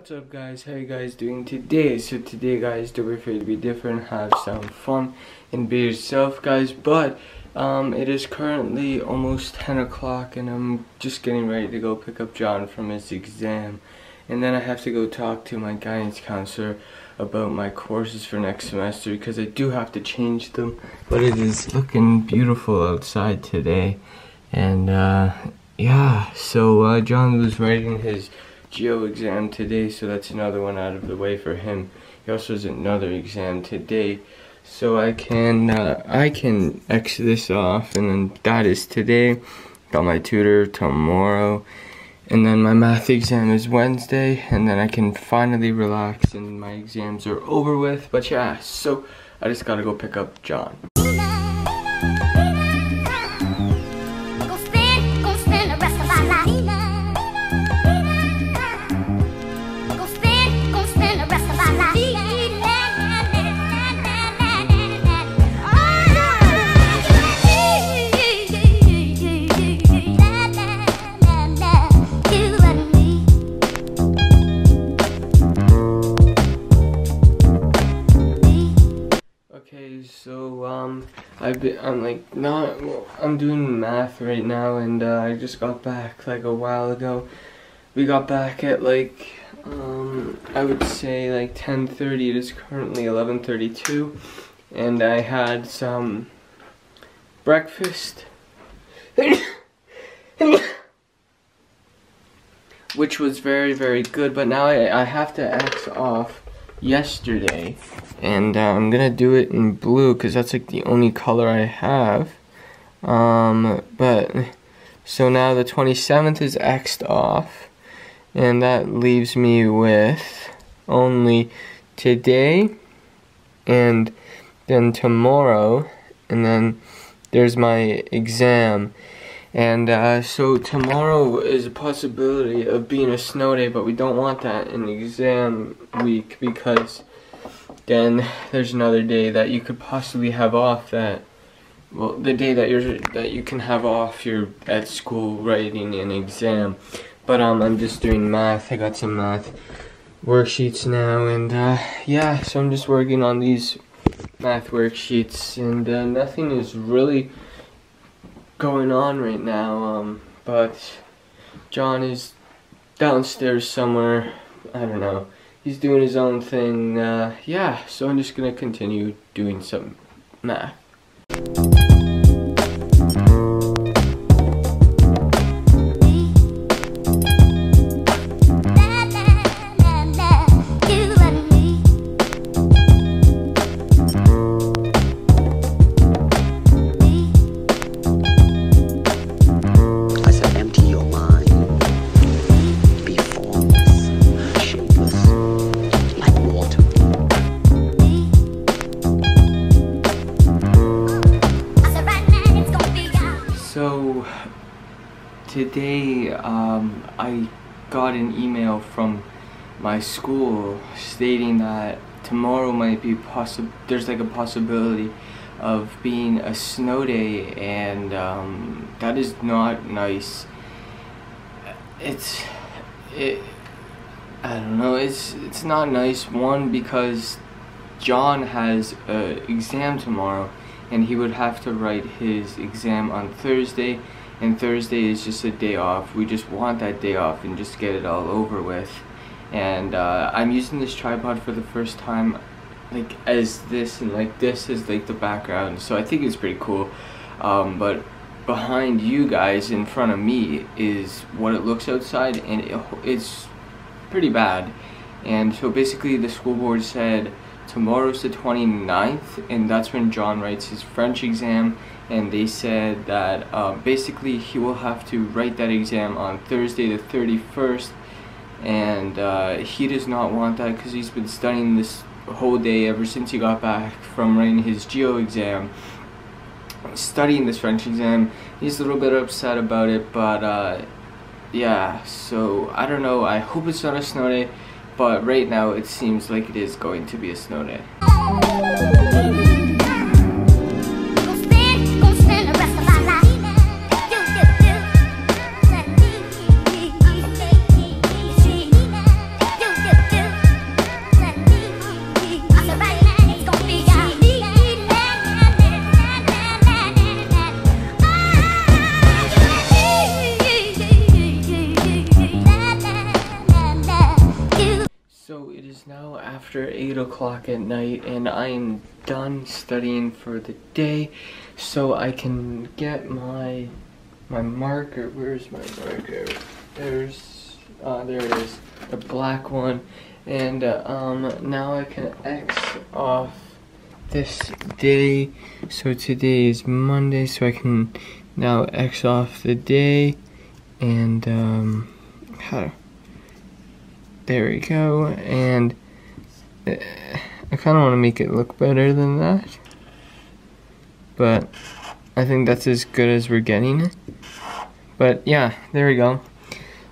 What's up guys, how you guys doing today? So today guys, the way to be different, have some fun and be yourself guys. But it is currently almost 10 o'clock and I'm just getting ready to go pick up John from his exam, and then I have to go talk to my guidance counselor about my courses for next semester because I do have to change them. But it is looking beautiful outside today, and yeah, so John was writing his Geo exam today, so that's another one out of the way for him. He also has another exam today, so I can X this off, and then that is today. Got my tutor tomorrow, and then my math exam is Wednesday, and then I can finally relax and my exams are over with. But yeah, so I just gotta go pick up John. I'm doing math right now, and I just got back like a while ago. We got back at like I would say like 10:30. It is currently 11:32, and I had some breakfast, which was very, very good. But now I have to X off yesterday, and I'm gonna do it in blue because that's like the only color I have. But so now the 27th is X'd off, and that leaves me with only today and then tomorrow, and then there's my exam. And so tomorrow is a possibility of being a snow day, but we don't want that in exam week because then there's another day that you could possibly have off, that, well, the day that you can have off, you're at school writing an exam. But I'm just doing math. I got some math worksheets now, and yeah, so I'm just working on these math worksheets, and nothing is really going on right now, but John is downstairs somewhere, I don't know, he's doing his own thing. Yeah, so I'm just gonna continue doing some math. Today, I got an email from my school stating that tomorrow might be there's like a possibility of being a snow day, and that is not nice. I don't know, it's not nice, one, because John has an exam tomorrow and he would have to write his exam on Thursday. And Thursday is just a day off. We just want that day off and just get it all over with. And I'm using this tripod for the first time, like as this, and like this is like the background. So I think it's pretty cool. But behind you guys, in front of me, is what it looks outside, and it's pretty bad. And so basically, the school board said tomorrow's the 29th, and that's when John writes his French exam. And they said that basically he will have to write that exam on Thursday the 31st, and he does not want that because he's been studying this whole day ever since he got back from writing his Geo exam, studying this French exam. He's a little bit upset about it, but yeah, so I don't know. I hope it's not a snow day, but right now it seems like it is going to be a snow day. after 8 o'clock at night, and I am done studying for the day, so I can get my marker. Where's my marker? There it is, the black one. And now I can X off this day. So today is Monday, so I can now X off the day. And there we go. And I kind of want to make it look better than that, but I think that's as good as we're getting it. But yeah, there we go.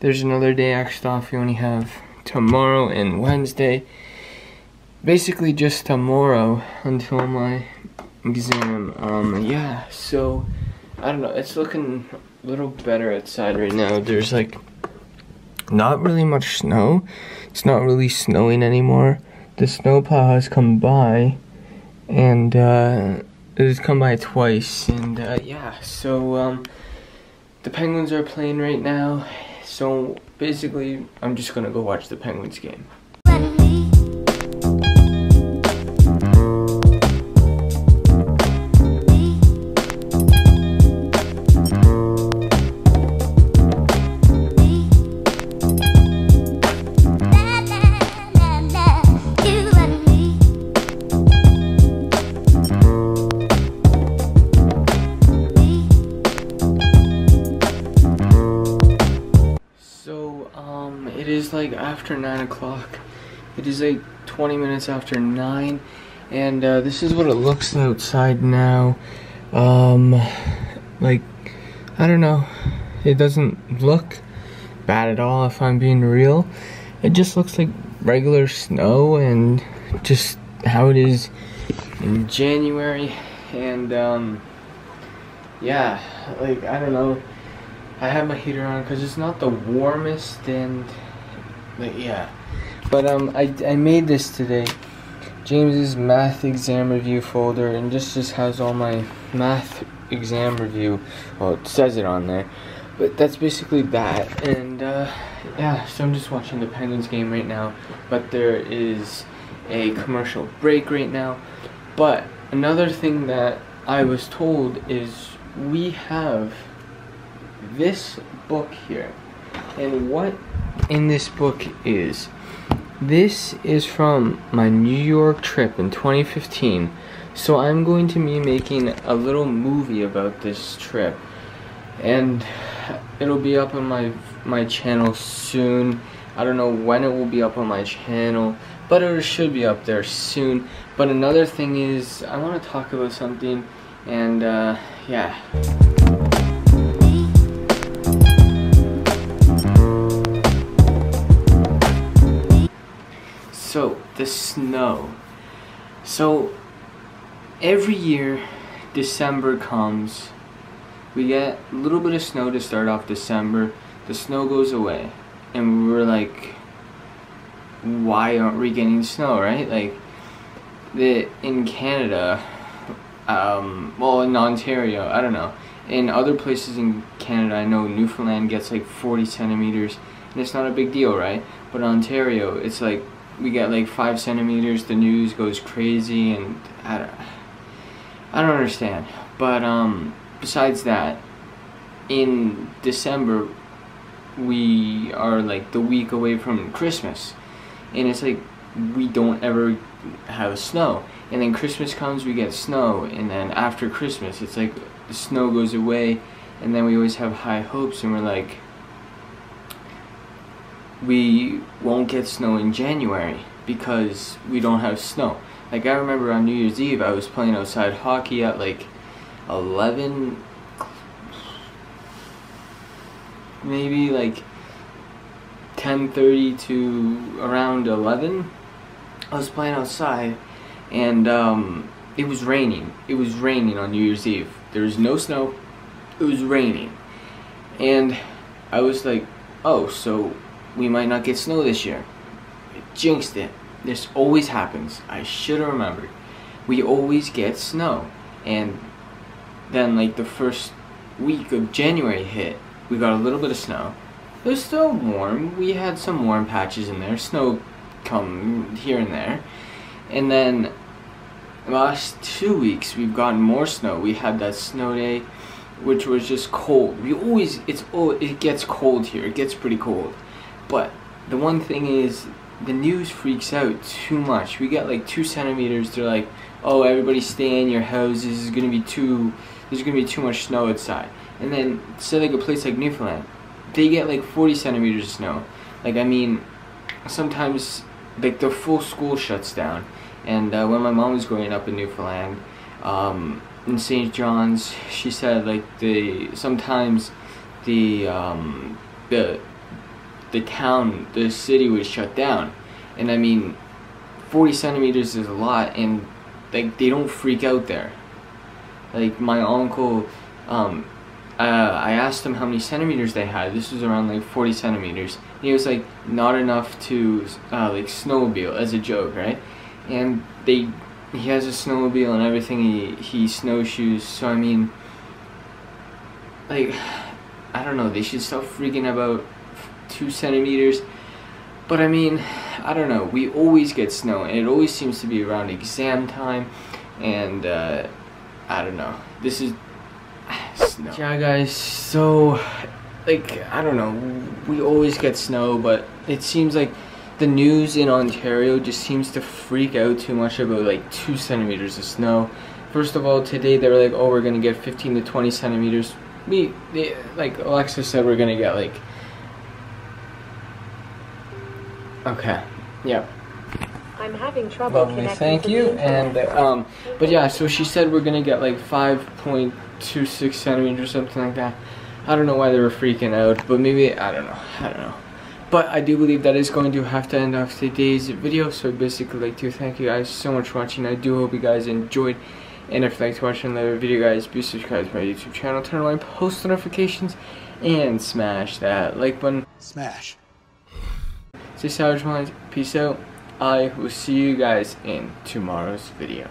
There's another day X'd off. We only have tomorrow and Wednesday. Basically just tomorrow until my exam. Yeah, so I don't know. It's looking a little better outside right now. There's like not really much snow. It's not really snowing anymore. The snowplow has come by, and it has come by twice, and yeah, so the Penguins are playing right now, so basically I'm just gonna go watch the Penguins game. It is like after 9 o'clock. It is like 20 minutes after 9, and this is what it looks outside now. Like, I don't know, it doesn't look bad at all if I'm being real. It just looks like regular snow and just how it is in January. And yeah, like, I don't know, I have my heater on because it's not the warmest, and but yeah. But I made this today, James's math exam review folder, and this just has all my math exam review. Well, it says it on there, but that's basically that. And yeah, so I'm just watching the Penguins game right now, but there is a commercial break right now. But another thing that I was told is we have this book here, and what in this book is, this is from my New York trip in 2015, so I'm going to be making a little movie about this trip, and it'll be up on my channel soon. I don't know when it will be up on my channel, but it should be up there soon. But another thing is, I want to talk about something, and yeah. So, the snow. So, every year December comes, we get a little bit of snow to start off December, the snow goes away, and we're like, why aren't we getting snow, right? Like, in Canada, well, in Ontario, I don't know, in other places in Canada, I know Newfoundland gets like 40 centimeters, and it's not a big deal, right? But Ontario, it's like, we got like 5 centimeters, the news goes crazy, and I don't understand. But besides that, in December we are like the week away from Christmas, and it's like we don't ever have snow, and then Christmas comes, we get snow, and then after Christmas it's like the snow goes away, and then we always have high hopes, and we're like, we won't get snow in January because we don't have snow. Like, I remember on New Year's Eve I was playing outside hockey at like 11, maybe like 10:30 to around 11. I was playing outside, and it was raining. It was raining on New Year's Eve. There was no snow. It was raining, and I was like, oh, so we might not get snow this year. I jinxed it. This always happens. I should have remembered. We always get snow. And then like the first week of January hit, we got a little bit of snow. It was still warm. We had some warm patches in there. Snow come here and there. And then the last 2 weeks we've gotten more snow. We had that snow day, which was just cold. We always, it gets cold here. It gets pretty cold. But the one thing is, the news freaks out too much. We got like 2 centimeters. They're like, oh, everybody stay in your houses. It's gonna be too much snow outside. And then, say like a place like Newfoundland, they get like 40 centimeters of snow. Like, I mean, sometimes like the full school shuts down. And when my mom was growing up in Newfoundland, in St. John's, she said like sometimes the town, the city was shut down. And I mean, 40 centimeters is a lot, and like they don't freak out there. Like my uncle, I asked him how many centimeters they had. This was around like 40 centimeters. And he was like, not enough to like snowmobile, as a joke, right? And he has a snowmobile and everything, he snowshoes. So I mean, like, I don't know, they should stop freaking about 2 centimeters. But I mean, I don't know, we always get snow, and it always seems to be around exam time. And I don't know, this is snow. Yeah guys, so like, I don't know, we always get snow, but it seems like the news in Ontario just seems to freak out too much about like 2 centimeters of snow. First of all, today they were like, oh, we're gonna get 15 to 20 centimeters. Like Alexa said, we're gonna get like, okay, yeah. I'm having trouble. Lovely, thank you. And but yeah, so she said we're gonna get like 5.26 centimeters or something like that. I don't know why they were freaking out, but maybe, I don't know. But I do believe that is going to have to end off today's video. So basically, like, to thank you guys so much for watching. I do hope you guys enjoyed. And if you'd like to watch another video, guys, be subscribed to my YouTube channel, turn on post notifications, and smash that like button. Smash. Stay savage, minds. Peace out. I will see you guys in tomorrow's video.